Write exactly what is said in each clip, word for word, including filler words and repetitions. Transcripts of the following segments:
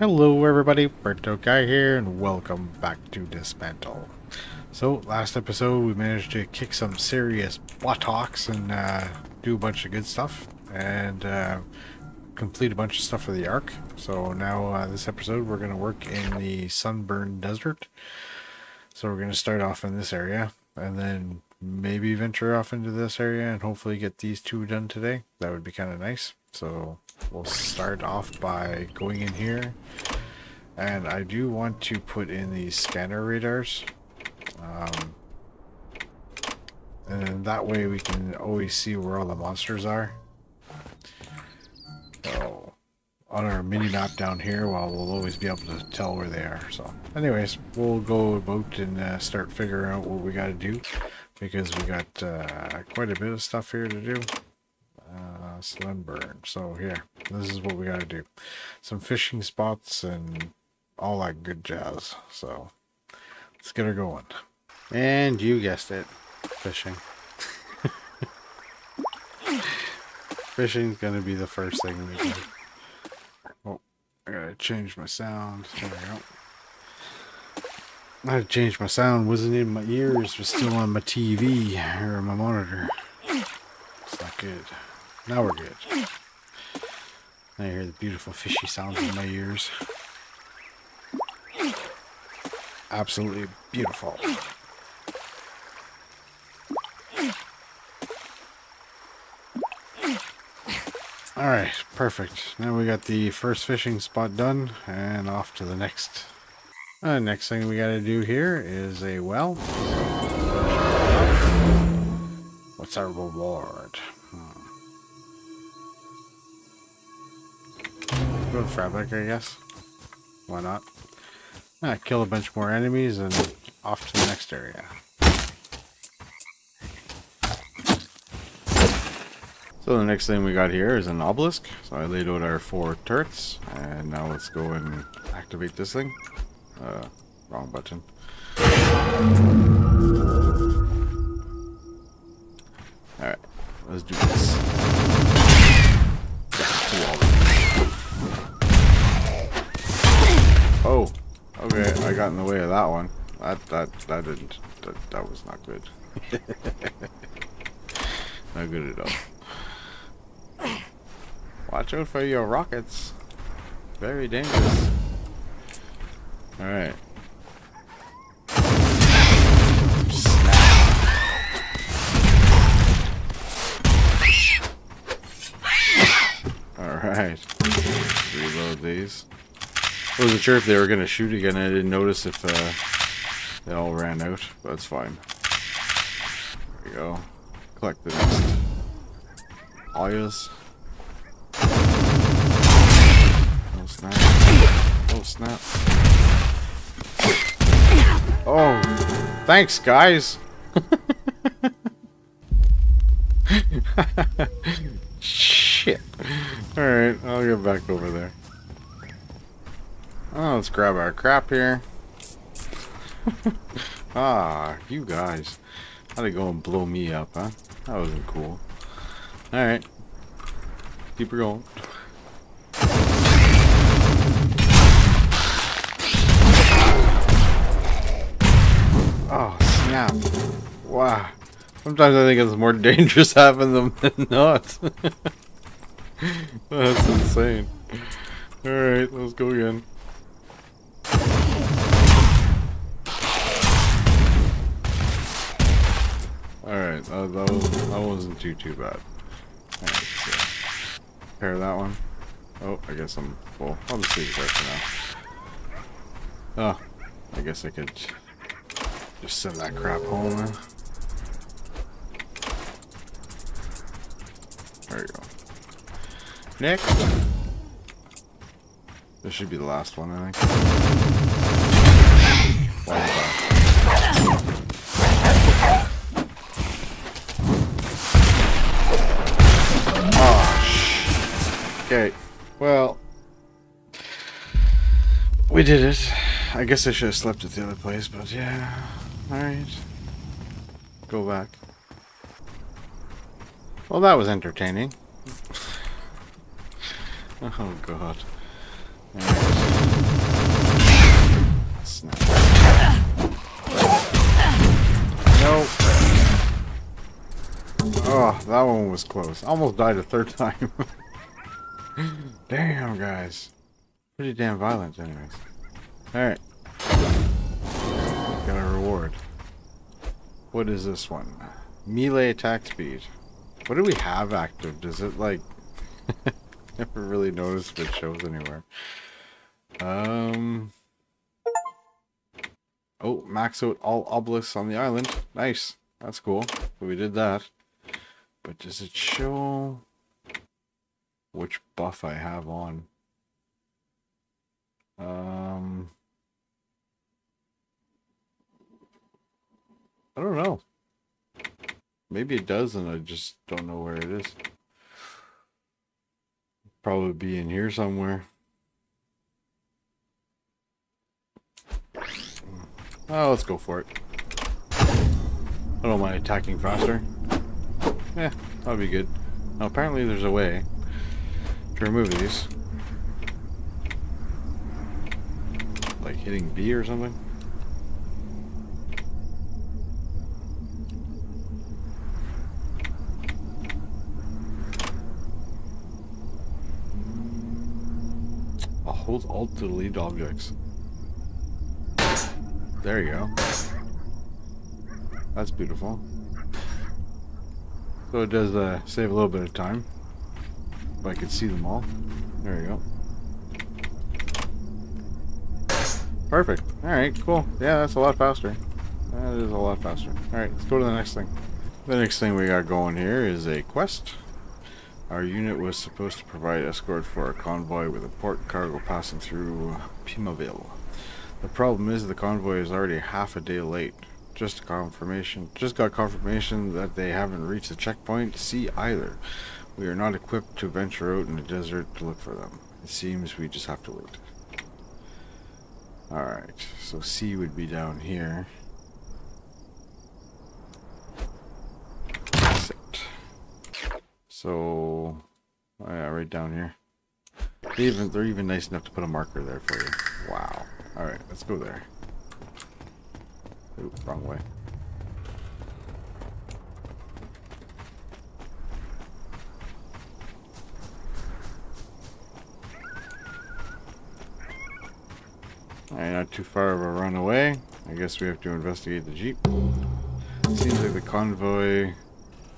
Hello everybody, Burnt Guy here, and welcome back to Dysmantle. So, last episode we managed to kick some serious buttocks and uh, do a bunch of good stuff, and uh, complete a bunch of stuff for the Ark. So now, uh, this episode we're going to work in the Sunburn Desert. So we're going to start off in this area, and then maybe venture off into this area and hopefully get these two done today. That would be kind of nice. So we'll start off by going in here, and I do want to put in these scanner radars, um, and then that way we can always see where all the monsters are. So on our mini map down here, well, we'll always be able to tell where they are. So anyways, we'll go about and uh, start figuring out what we got to do, because we got uh, quite a bit of stuff here to do. Uh, Sunburn. So here, this is what we gotta do. Some fishing spots and all that good jazz. So let's get her going. And you guessed it, fishing. Fishing's gonna be the first thing we do. Oh, I gotta change my sound. There we go. I had to change my sound. Wasn't in my ears. Was still on my T V or my monitor. It's not good. Now we're good. I hear the beautiful fishy sounds in my ears. Absolutely beautiful. Alright, perfect. Now we got the first fishing spot done, and off to the next. The uh, next thing we gotta do here is a well. What's our reward? Go to Fabric, I guess. Why not? Ah, kill a bunch more enemies and off to the next area. So the next thing we got here is an obelisk. So I laid out our four turrets, and now let's go and activate this thing. Uh, wrong button. Alright, let's do this. Oh, okay, I got in the way of that one. That that that didn't that, that was not good. Not good at all. Watch out for your rockets. Very dangerous. Alright. Alright. Reload these. I wasn't sure if they were going to shoot again. I didn't notice if uh, they all ran out, but that's fine. There we go. Collect the next Ayas. Oh snap. Oh snap. Oh, thanks guys! Shit. Alright, I'll get back over there. Oh, let's grab our crap here. Ah, you guys. How'd it go and blow me up, huh? That wasn't cool. Alright. Keep her going. Oh, snap. Wow. Sometimes I think it's more dangerous having them than not. That's insane. Alright, let's go again. Alright, uh, that, was, that wasn't too, too bad. Alright, so repair that one. Oh, I guess I'm full. I'll just leave it there for now. Oh, I guess I could just send that crap home then. There you go. Next! This should be the last one, I think. One back. Okay, well, we did it. I guess I should have slept at the other place, but yeah. Alright. Go back. Well, that was entertaining. Oh, God. Alright. that one was close. I almost died a third time. Damn, guys. Pretty damn violent, anyways. Alright. Got a reward. What is this one? Melee attack speed. What do we have active? Does it, like... Never really noticed if it shows anywhere. Um... Oh, max out all obelisks on the island. Nice. That's cool. We did that. But does it show which buff I have on? Um, I don't know. Maybe it does and I just don't know where it is. Probably be in here somewhere. Oh, let's go for it. I don't mind attacking faster. Yeah, that'll be good. Now, apparently there's a way to remove these. Like hitting B or something. I'll hold Alt to delete objects. There you go. That's beautiful. So it does uh, save a little bit of time. If I could see them all. There you go. Perfect. Alright, cool. Yeah, that's a lot faster. That is a lot faster. Alright, let's go to the next thing. The next thing we got going here is a quest. Our unit was supposed to provide escort for a convoy with a port cargo passing through Pimaville. The problem is the convoy is already half a day late. Just confirmation. Just got confirmation that they haven't reached the checkpoint C either. We are not equipped to venture out in the desert to look for them. It seems we just have to wait. Alright, so C would be down here. That's it. So, oh yeah, right down here. They even, they're even nice enough to put a marker there for you. Wow. Alright, let's go there. Oop, wrong way. Alright, not too far of a run away. I guess we have to investigate the Jeep. Seems like the convoy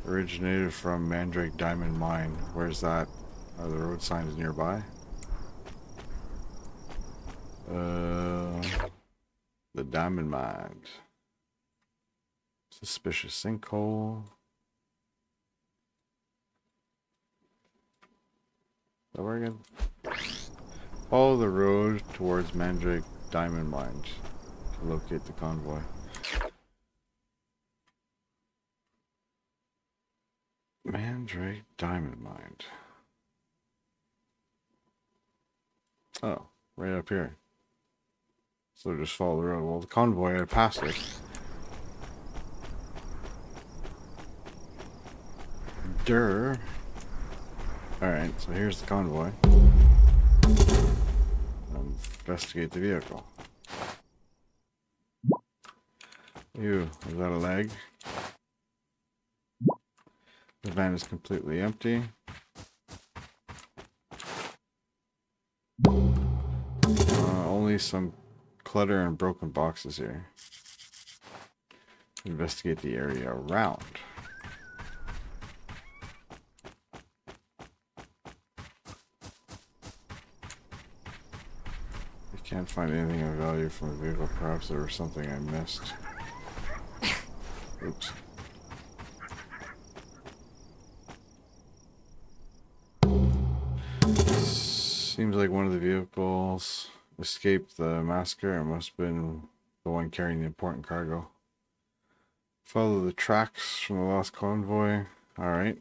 originated from Mandrake Diamond Mine. Where's that? Are the road signs nearby? Uh, the diamond mine. Suspicious sinkhole. Is that where again? Follow the road towards Mandrake Diamond Mine to locate the convoy. Mandrake Diamond Mine. Oh, right up here. So just follow the road. Well, the convoy had passed it. Durr. Alright, so here's the convoy. Investigate the vehicle. Ew, is that a lag? The van is completely empty. Uh, only some clutter and broken boxes here. Investigate the area around. I can't find anything of value from the vehicle. Perhaps there was something I missed. Oops. Seems like one of the vehicles escaped the massacre. It must have been the one carrying the important cargo. Follow the tracks from the lost convoy. Alright.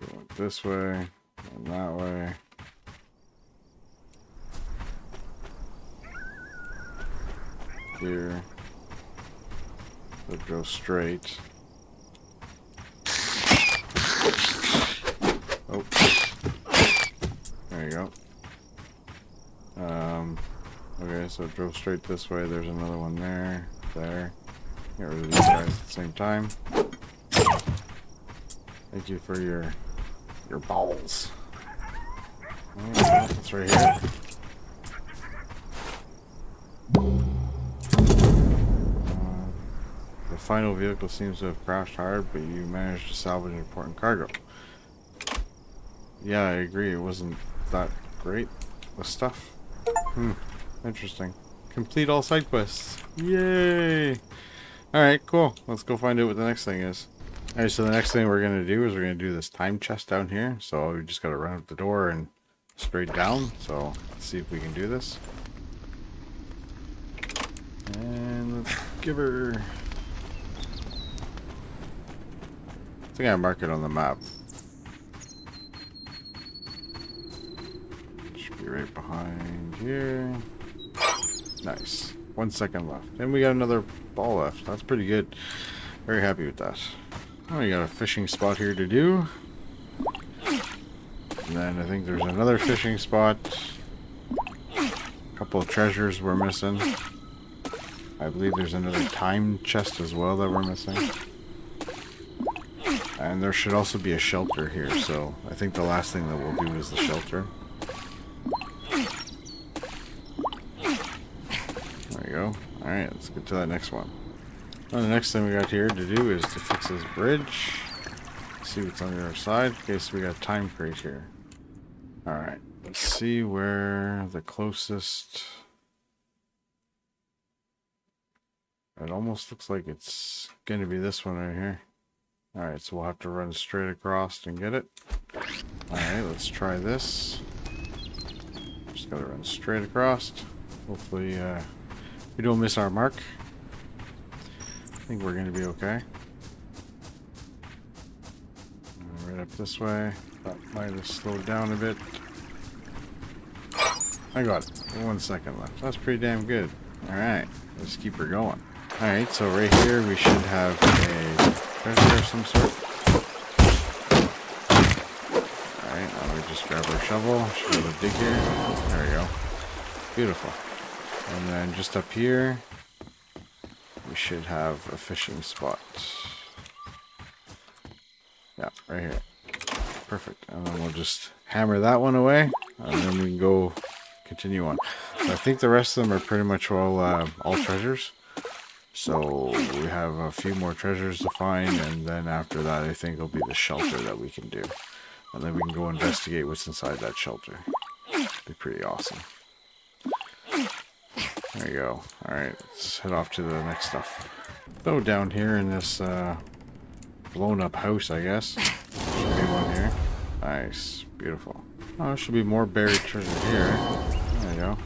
We went this way and that way. Here. We'll go straight. Oh, there you go. Um, okay, Okay, so it drove straight this way. There's another one there, there. Get rid of these guys at the same time. Thank you for your your balls. That's right here. Uh, the final vehicle seems to have crashed hard, but you managed to salvage an important cargo. Yeah, I agree. It wasn't that great with stuff. Hmm. Interesting. Complete all side quests. Yay! Alright, cool. Let's go find out what the next thing is. Alright, so the next thing we're going to do is we're going to do this time chest down here. So we just got to run out the door and straight down. So let's see if we can do this. And let's give her... I think I mark it on the map. Right behind here. Nice. One second left. And we got another ball left. That's pretty good. Very happy with that. Oh, we got a fishing spot here to do. And then I think there's another fishing spot. A couple of treasures we're missing. I believe there's another time chest as well that we're missing. And there should also be a shelter here. So I think the last thing that we'll do is the shelter. Alright, let's get to that next one. Well, the next thing we got here to do is to fix this bridge. Let's see what's on the other side. Okay, so we got a time crate here. Alright, let's see where the closest... It almost looks like it's going to be this one right here. Alright, so we'll have to run straight across and get it. Alright, let's try this. Just gotta run straight across. Hopefully, uh... we don't miss our mark. I think we're going to be okay. Right up this way. That might have slowed down a bit. I got it. One second left. That's pretty damn good. Alright. Let's keep her going. Alright, so right here we should have a treasure of some sort. Alright, now we just grab our shovel. Should be able to dig here. There we go. Beautiful. And then just up here, we should have a fishing spot. Yeah, right here. Perfect. And then we'll just hammer that one away, and then we can go continue on. So I think the rest of them are pretty much all, uh, all treasures. So we have a few more treasures to find, and then after that I think it'll be the shelter that we can do. And then we can go investigate what's inside that shelter. It'd be pretty awesome. There you go. Alright, let's head off to the next stuff. So down here in this uh, blown up house, I guess. Should be one here. Nice. Beautiful. Oh, there should be more buried treasure here. There you go.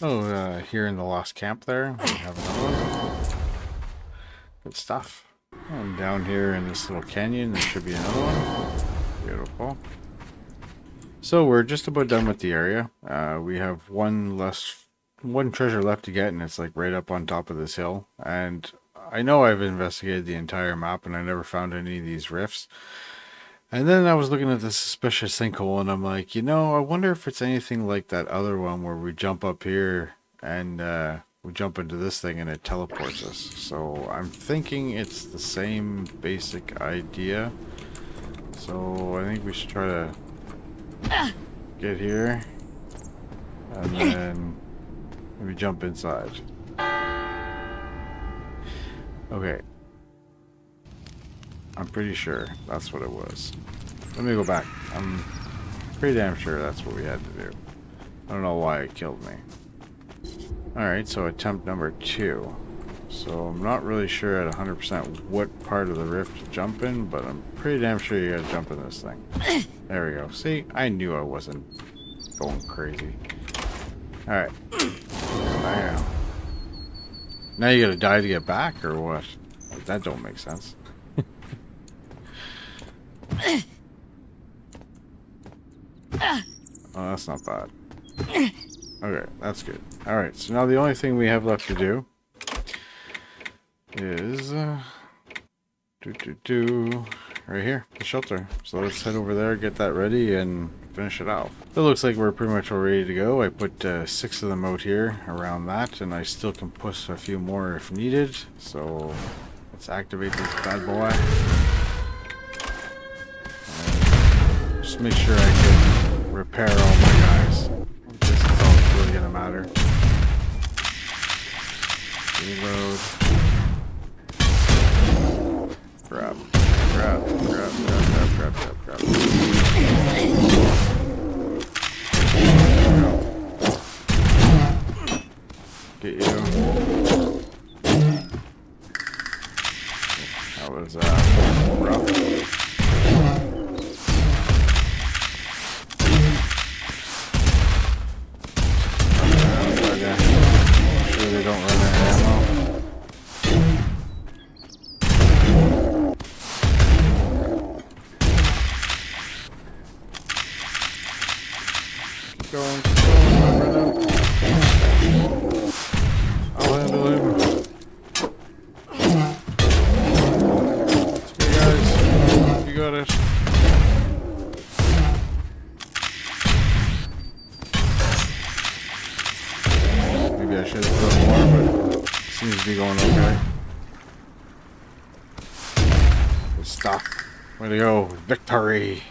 Oh, uh, here in the lost camp there, we have another one. Good stuff. And down here in this little canyon, there should be another one. Beautiful. So we're just about done with the area. Uh, we have one less... one treasure left to get, and it's like right up on top of this hill. And I know I've investigated the entire map and I never found any of these rifts. And then I was looking at this suspicious sinkhole and I'm like, you know, I wonder if it's anything like that other one where we jump up here and uh, we jump into this thing and it teleports us. So I'm thinking it's the same basic idea. So I think we should try to get here and then maybe jump inside. Okay. I'm pretty sure that's what it was. Let me go back. I'm pretty damn sure that's what we had to do. I don't know why it killed me. Alright, so attempt number two. So I'm not really sure at one hundred percent what part of the rift to jump in, but I'm pretty damn sure you gotta jump in this thing. There we go. See? I knew I wasn't going crazy. Alright. Wow. Now you gotta die to get back, or what? That don't make sense. Oh, that's not bad. Okay, that's good. Alright, so now the only thing we have left to do is... Uh, do do do... right here, the shelter. So let's head over there, get that ready, and finish it off. It looks like we're pretty much all ready to go. I put uh, six of them out here around that, and I still can push a few more if needed. So let's activate this bad boy. And just make sure I can repair all my guys. This is all that's really gonna matter. Reload. Grab. Grab, grab, grab, grab, grab, grab, grab. Get you. That was uh, rough. Okay. Make sure they don't run out of ammo. Going, going, going right now. I'll handle him. Okay guys, you got it. Maybe I should have done more, but it seems to be going okay. Good stuff. Way to go. Victory.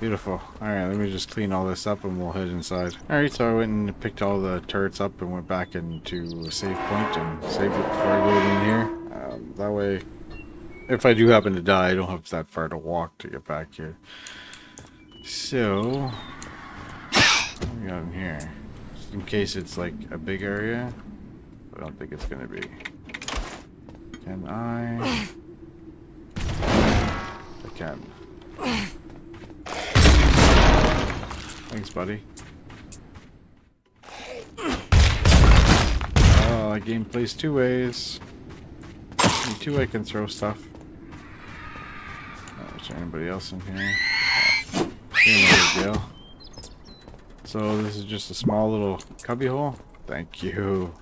Beautiful. Alright, let me just clean all this up and we'll head inside. Alright, so I went and picked all the turrets up and went back into a save point and saved it before I loaded in here. Um, that way, if I do happen to die, I don't have that far to walk to get back here. So, what do we got in here? Just in case it's like a big area, I don't think it's going to be. Can I? I can. Thanks, buddy. Oh, the game plays two ways. Only two I can throw stuff. Oh, is there anybody else in here? Oh, no big deal. So this is just a small little cubby hole. Thank you.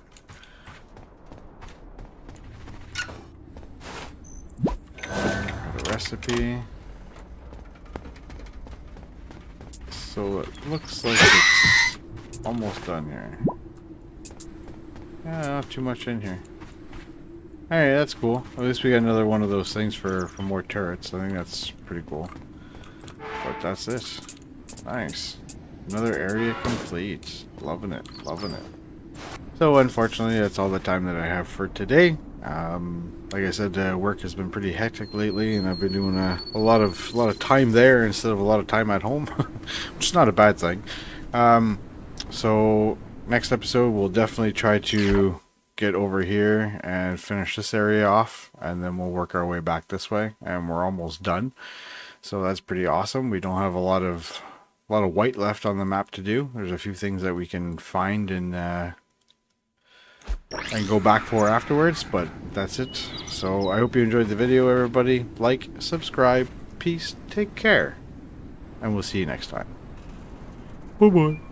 Got a recipe. So it looks like it's almost done here. Yeah, not too much in here. Alright, that's cool. At least we got another one of those things for, for more turrets. I think that's pretty cool. But that's it. Nice. Another area complete. Loving it. Loving it. So unfortunately, that's all the time that I have for today. Um, like I said, uh, work has been pretty hectic lately, and I've been doing a, a lot of a lot of time there instead of a lot of time at home, which is not a bad thing. Um, so next episode, we'll definitely try to get over here and finish this area off, and then we'll work our way back this way, and we're almost done. So that's pretty awesome. We don't have a lot of a lot of white left on the map to do. There's a few things that we can find and. Uh, and go back for afterwards, but that's it. So I hope you enjoyed the video, everybody. Like, subscribe, peace, take care, and we'll see you next time. Bye-bye.